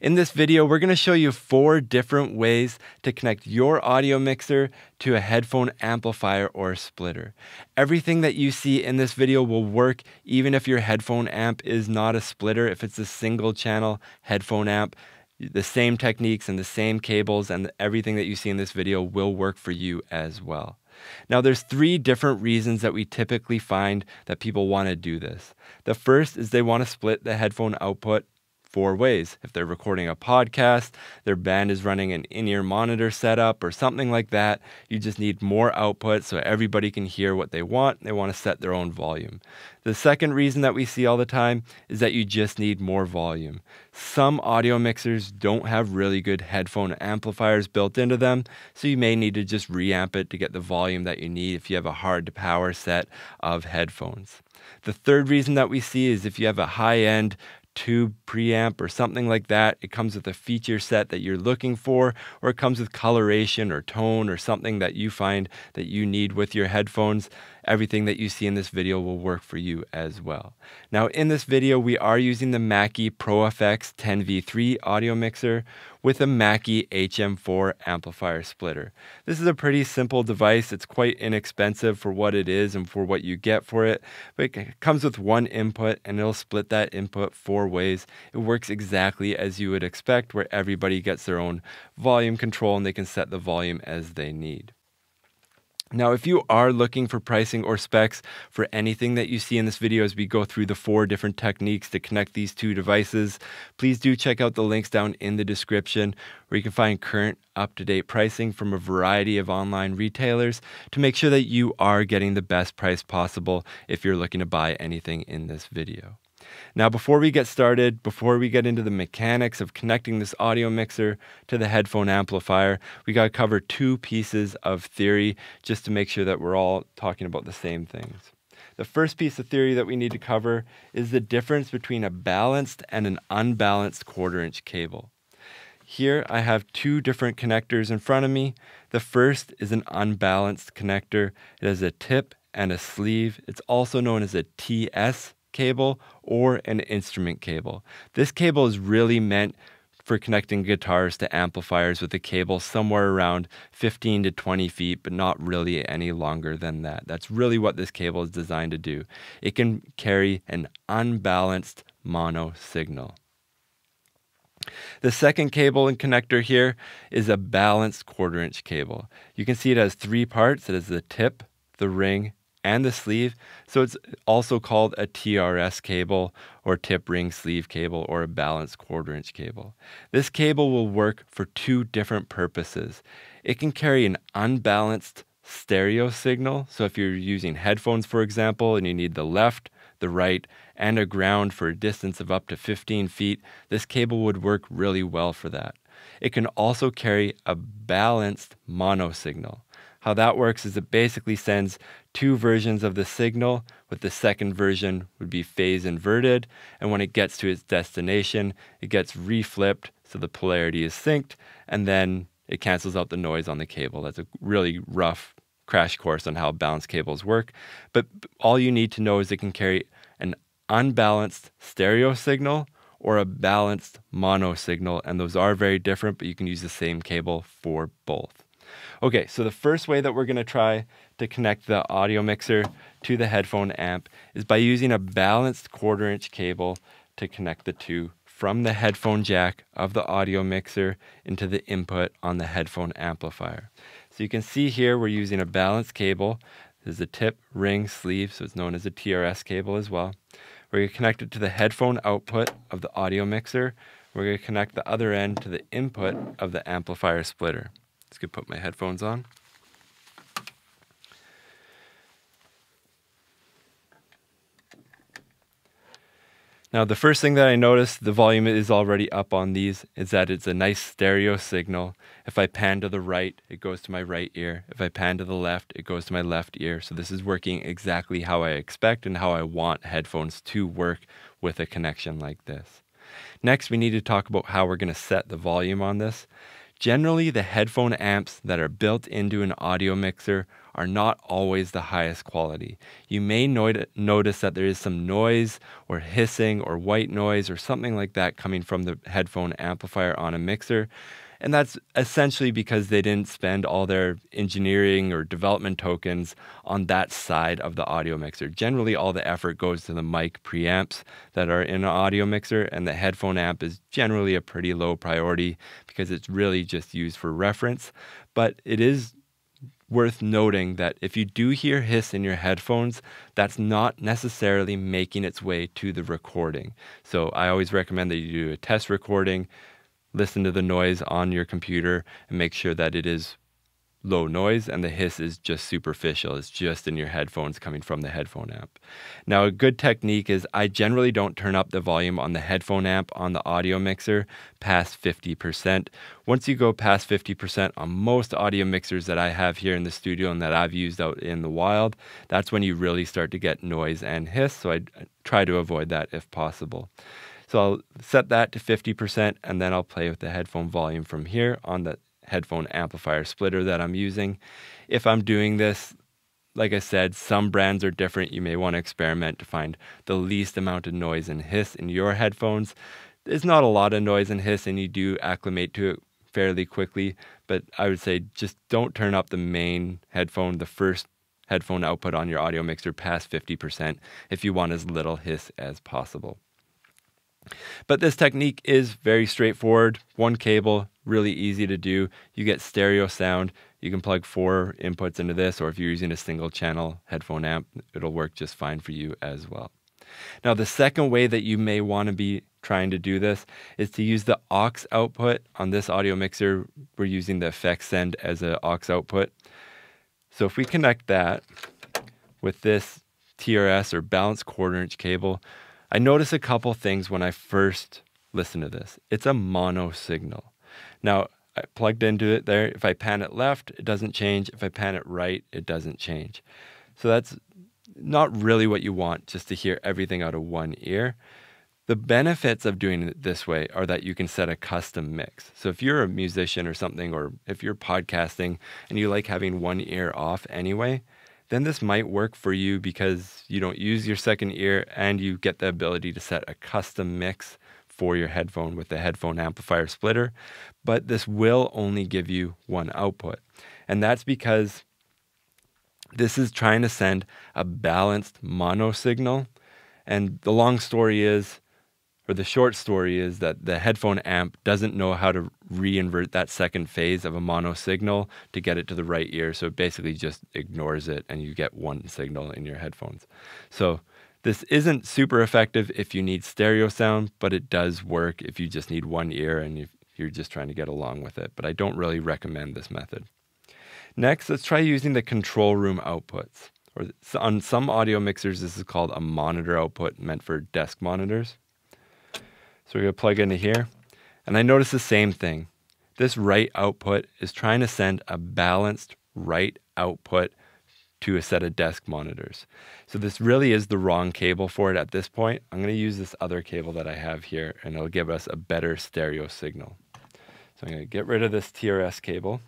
In this video, we're going to show you 4 different ways to connect your audio mixer to a headphone amplifier or splitter. Everything that you see in this video will work even if your headphone amp is not a splitter, if it's a single channel headphone amp. The same techniques and the same cables and everything that you see in this video will work for you as well. Now, there's 3 different reasons that we typically find that people want to do this. The first is they want to split the headphone output 4 ways. If they're recording a podcast, their band is running an in-ear monitor setup or something like that, you just need more output so everybody can hear what they want. They want to set their own volume. The second reason that we see all the time is that you just need more volume. Some audio mixers don't have really good headphone amplifiers built into them, so you may need to just reamp it to get the volume that you need if you have a hard power set of headphones. The third reason that we see is if you have a high-end tube preamp or something like that, it comes with a feature set that you're looking for, or it comes with coloration or tone or something that you find that you need with your headphones. Everything that you see in this video will work for you as well. Now, in this video, we are using the Mackie ProFX10v3 audio mixer with a Mackie HM-4 amplifier splitter. This is a pretty simple device. It's quite inexpensive for what it is and for what you get for it, but it comes with 1 input and it'll split that input 4 ways. It works exactly as you would expect, where everybody gets their own volume control and they can set the volume as they need. Now, if you are looking for pricing or specs for anything that you see in this video as we go through the 4 different techniques to connect these 2 devices, please do check out the links down in the description where you can find current up-to-date pricing from a variety of online retailers to make sure that you are getting the best price possible if you're looking to buy anything in this video. Now, before we get started, before we get into the mechanics of connecting this audio mixer to the headphone amplifier, we got to cover 2 pieces of theory just to make sure that we're all talking about the same things. The first piece of theory that we need to cover is the difference between a balanced and an unbalanced 1/4-inch cable. Here I have 2 different connectors in front of me. The first is an unbalanced connector. It has a tip and a sleeve. It's also known as a TS cable or an instrument cable. This cable is really meant for connecting guitars to amplifiers with a cable somewhere around 15 to 20 feet, but not really any longer than that. That's really what this cable is designed to do. It can carry an unbalanced mono signal. The second cable and connector here is a balanced 1/4-inch cable. You can see it has 3 parts. It has the tip, the ring, and the sleeve, so it's also called a TRS cable or tip ring sleeve cable or a balanced 1/4-inch cable. This cable will work for 2 different purposes. It can carry an unbalanced stereo signal, so if you're using headphones, for example, and you need the left, the right, and a ground for a distance of up to 15 feet, this cable would work really well for that. It can also carry a balanced mono signal. How that works is it basically sends 2 versions of the signal, with the second version would be phase inverted, and when it gets to its destination, it gets reflipped so the polarity is synced, and then it cancels out the noise on the cable. That's a really rough crash course on how balanced cables work, but all you need to know is it can carry an unbalanced stereo signal or a balanced mono signal, and those are very different, but you can use the same cable for both. Okay, so the first way that we're going to try to connect the audio mixer to the headphone amp is by using a balanced 1/4-inch cable to connect the 2 from the headphone jack of the audio mixer into the input on the headphone amplifier. So you can see here we're using a balanced cable. There's a tip, ring, sleeve, so it's known as a TRS cable as well. We're going to connect it to the headphone output of the audio mixer. We're going to connect the other end to the input of the amplifier splitter. Just gonna put my headphones on. Now, the first thing that I noticed, the volume is already up on these, is that it's a nice stereo signal. If I pan to the right, it goes to my right ear. If I pan to the left, it goes to my left ear. So this is working exactly how I expect and how I want headphones to work with a connection like this. Next, we need to talk about how we're gonna set the volume on this. Generally, the headphone amps that are built into an audio mixer are not always the highest quality. You may notice that there is some noise or hissing or white noise or something like that coming from the headphone amplifier on a mixer. And that's essentially because they didn't spend all their engineering or development tokens on that side of the audio mixer. Generally, all the effort goes to the mic preamps that are in an audio mixer, and the headphone amp is generally a pretty low priority because it's really just used for reference. But it is worth noting that if you do hear hiss in your headphones, that's not necessarily making its way to the recording. So I always recommend that you do a test recording, listen to the noise on your computer and make sure that it is low noise and the hiss is just superficial. It's just in your headphones coming from the headphone amp. Now, a good technique is I generally don't turn up the volume on the headphone amp on the audio mixer past 50%. Once you go past 50% on most audio mixers that I have here in the studio and that I've used out in the wild, that's when you really start to get noise and hiss. So I try to avoid that if possible. So I'll set that to 50% and then I'll play with the headphone volume from here on the headphone amplifier splitter that I'm using. If I'm doing this, like I said, some brands are different. You may want to experiment to find the least amount of noise and hiss in your headphones. There's not a lot of noise and hiss and you do acclimate to it fairly quickly, but I would say just don't turn up the main headphone, the first headphone output on your audio mixer past 50% if you want as little hiss as possible. But this technique is very straightforward. One cable, really easy to do. You get stereo sound. You can plug 4 inputs into this, or if you're using a single channel headphone amp, it'll work just fine for you as well. Now, the second way that you may want to be trying to do this is to use the aux output. On this audio mixer, we're using the effects send as an aux output. So if we connect that with this TRS or balanced quarter-inch cable, I noticed a couple things when I first listened to this. It's a mono signal. Now, I plugged into it there. If I pan it left, it doesn't change. If I pan it right, it doesn't change. So that's not really what you want, just to hear everything out of one ear. The benefits of doing it this way are that you can set a custom mix. So if you're a musician or something, or if you're podcasting and you like having one ear off anyway, then this might work for you because you don't use your second ear and you get the ability to set a custom mix for your headphone with the headphone amplifier splitter. But this will only give you one output. And that's because this is trying to send a balanced mono signal. And the long story is, or the short story is, that the headphone amp doesn't know how to reinvert that second phase of a mono signal to get it to the right ear, so it basically just ignores it and you get one signal in your headphones. So this isn't super effective if you need stereo sound, but it does work if you just need one ear and you're just trying to get along with it, but I don't really recommend this method. Next, let's try using the control room outputs. Or on some audio mixers, this is called a monitor output, meant for desk monitors. So we're going to plug into here, and I notice the same thing. This right output is trying to send a balanced right output to a set of desk monitors. So this really is the wrong cable for it at this point. I'm going to use this other cable that I have here, and it'll give us a better stereo signal. So I'm going to get rid of this TRS cable.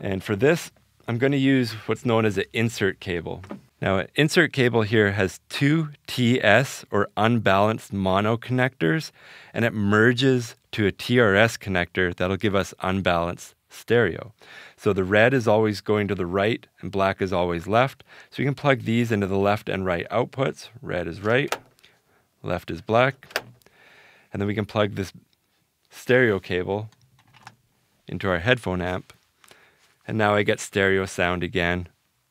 And for this, I'm going to use what's known as an insert cable. Now, an insert cable here has 2 TS or unbalanced mono connectors, and it merges to a TRS connector that'll give us unbalanced stereo. So the red is always going to the right and black is always left. So you can plug these into the left and right outputs. Red is right, left is black. And then we can plug this stereo cable into our headphone amp. And now I get stereo sound again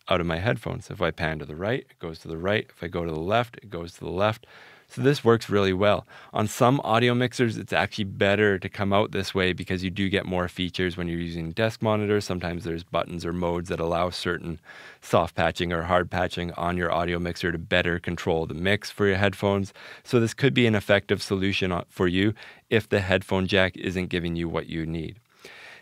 out of my headphones. If I pan to the right, it goes to the right. If I go to the left, it goes to the left. So this works really well. On some audio mixers, it's actually better to come out this way because you do get more features when you're using desk monitors. Sometimes there's buttons or modes that allow certain soft patching or hard patching on your audio mixer to better control the mix for your headphones. So this could be an effective solution for you if the headphone jack isn't giving you what you need.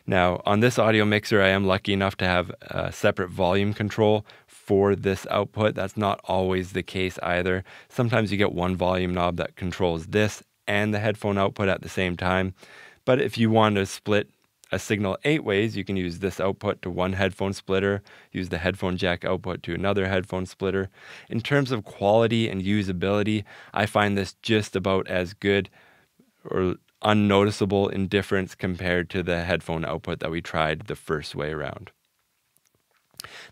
Now, on this audio mixer, I am lucky enough to have a separate volume control for this output. That's not always the case either. Sometimes you get one volume knob that controls this and the headphone output at the same time. But if you want to split a signal 8 ways, you can use this output to one headphone splitter, use the headphone jack output to another headphone splitter. In terms of quality and usability, I find this just about as good or unnoticeable in difference compared to the headphone output that we tried the first way around.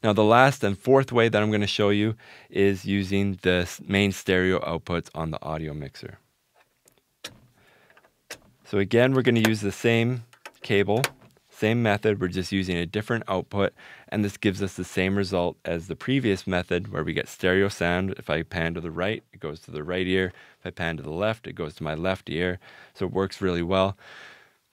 Now the last and fourth way that I'm going to show you is using the main stereo outputs on the audio mixer. So again, we're going to use the same cable, same method, we're just using a different output, and this gives us the same result as the previous method where we get stereo sound. If I pan to the right, it goes to the right ear. If I pan to the left, it goes to my left ear. So it works really well.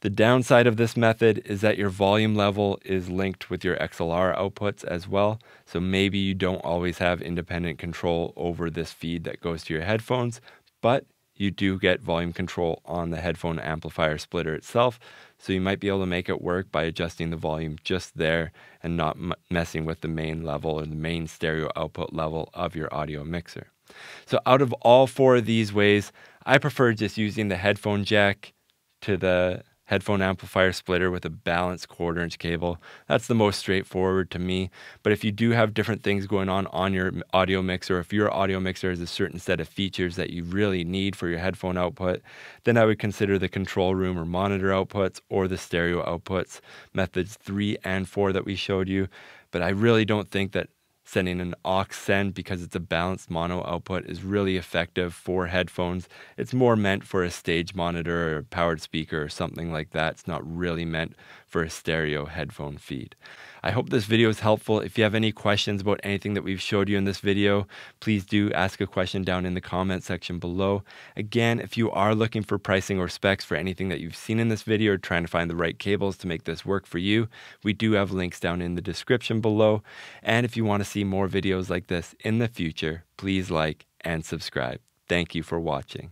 The downside of this method is that your volume level is linked with your XLR outputs as well. So maybe you don't always have independent control over this feed that goes to your headphones, but you do get volume control on the headphone amplifier splitter itself. So you might be able to make it work by adjusting the volume just there and not messing with the main level or the main stereo output level of your audio mixer. So out of all four of these ways, I prefer just using the headphone jack to the headphone amplifier splitter with a balanced 1/4" cable. That's the most straightforward to me. But if you do have different things going on your audio mixer, if your audio mixer has a certain set of features that you really need for your headphone output, then I would consider the control room or monitor outputs or the stereo outputs, methods 3 and 4 that we showed you. But I really don't think that sending an aux send, because it's a balanced mono output, is really effective for headphones. It's more meant for a stage monitor or a powered speaker or something like that. It's not really meant for a stereo headphone feed. I hope this video is helpful. If you have any questions about anything that we've showed you in this video, please do ask a question down in the comment section below. Again, if you are looking for pricing or specs for anything that you've seen in this video or trying to find the right cables to make this work for you, we do have links down in the description below. And if you want to see more videos like this in the future, please like and subscribe. Thank you for watching.